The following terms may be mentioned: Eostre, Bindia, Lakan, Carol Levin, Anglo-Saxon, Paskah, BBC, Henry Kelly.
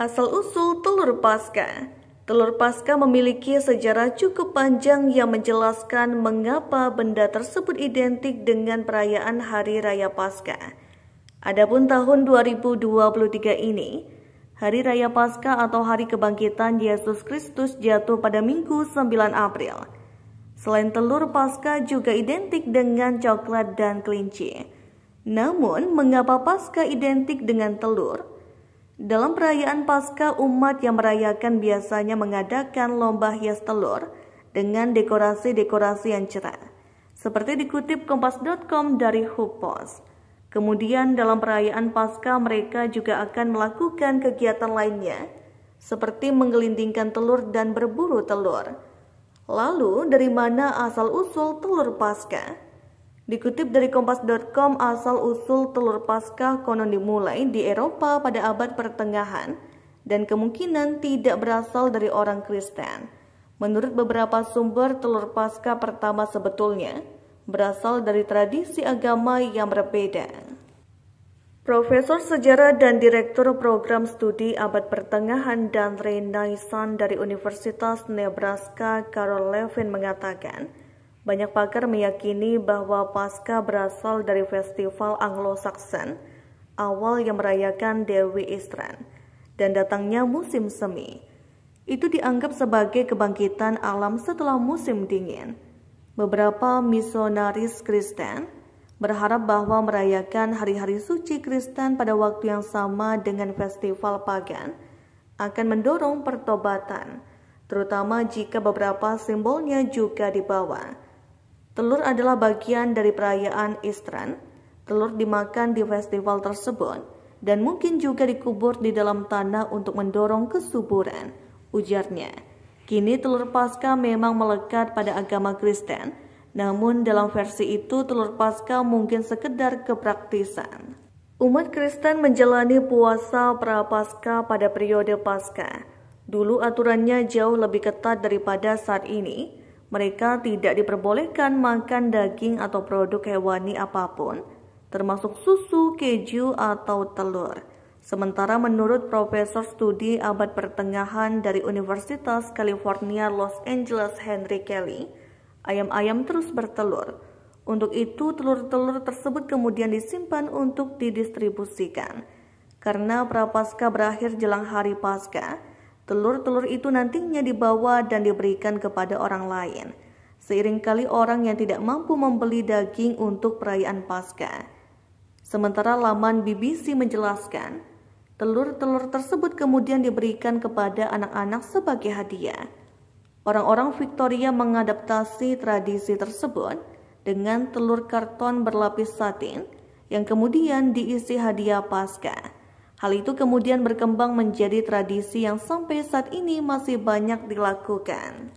Asal-usul telur Paskah. Telur Paskah memiliki sejarah cukup panjang yang menjelaskan mengapa benda tersebut identik dengan perayaan Hari Raya Paskah. Adapun tahun 2023 ini, Hari Raya Paskah atau Hari Kebangkitan Yesus Kristus jatuh pada Minggu 9 April. Selain telur Paskah juga identik dengan coklat dan kelinci. Namun, mengapa Paskah identik dengan telur? Dalam perayaan Paskah, umat yang merayakan biasanya mengadakan lomba hias telur dengan dekorasi-dekorasi yang cerah, seperti dikutip kompas.com dari HuPos. Kemudian dalam perayaan Paskah mereka juga akan melakukan kegiatan lainnya, seperti menggelindingkan telur dan berburu telur. Lalu, dari mana asal-usul telur Paskah? Dikutip dari kompas.com, asal-usul telur Paskah konon dimulai di Eropa pada abad pertengahan dan kemungkinan tidak berasal dari orang Kristen. Menurut beberapa sumber, telur Paskah pertama sebetulnya berasal dari tradisi agama yang berbeda. Profesor Sejarah dan Direktur Program Studi Abad Pertengahan dan Renaissance dari Universitas Nebraska, Carol Levin mengatakan, banyak pakar meyakini bahwa Paskah berasal dari festival Anglo-Saxon awal yang merayakan Dewi Eostre dan datangnya musim semi. Itu dianggap sebagai kebangkitan alam setelah musim dingin. Beberapa misionaris Kristen berharap bahwa merayakan hari-hari suci Kristen pada waktu yang sama dengan festival pagan akan mendorong pertobatan, terutama jika beberapa simbolnya juga dibawa. Telur adalah bagian dari perayaan Eostre. Telur dimakan di festival tersebut dan mungkin juga dikubur di dalam tanah untuk mendorong kesuburan, ujarnya. Kini telur Paskah memang melekat pada agama Kristen, namun dalam versi itu telur Paskah mungkin sekedar kepraktisan. Umat Kristen menjalani puasa Prapaskah pada periode Paskah. Dulu aturannya jauh lebih ketat daripada saat ini. Mereka tidak diperbolehkan makan daging atau produk hewani apapun, termasuk susu, keju, atau telur. Sementara menurut Profesor Studi Abad Pertengahan dari Universitas California Los Angeles Henry Kelly, ayam-ayam terus bertelur. Untuk itu, telur-telur tersebut kemudian disimpan untuk didistribusikan. Karena Prapaskah berakhir jelang hari Paskah, telur-telur itu nantinya dibawa dan diberikan kepada orang lain. Seiring kali orang yang tidak mampu membeli daging untuk perayaan Paskah. Sementara laman BBC menjelaskan, telur-telur tersebut kemudian diberikan kepada anak-anak sebagai hadiah. Orang-orang Victoria mengadaptasi tradisi tersebut dengan telur karton berlapis satin yang kemudian diisi hadiah Paskah. Hal itu kemudian berkembang menjadi tradisi yang sampai saat ini masih banyak dilakukan.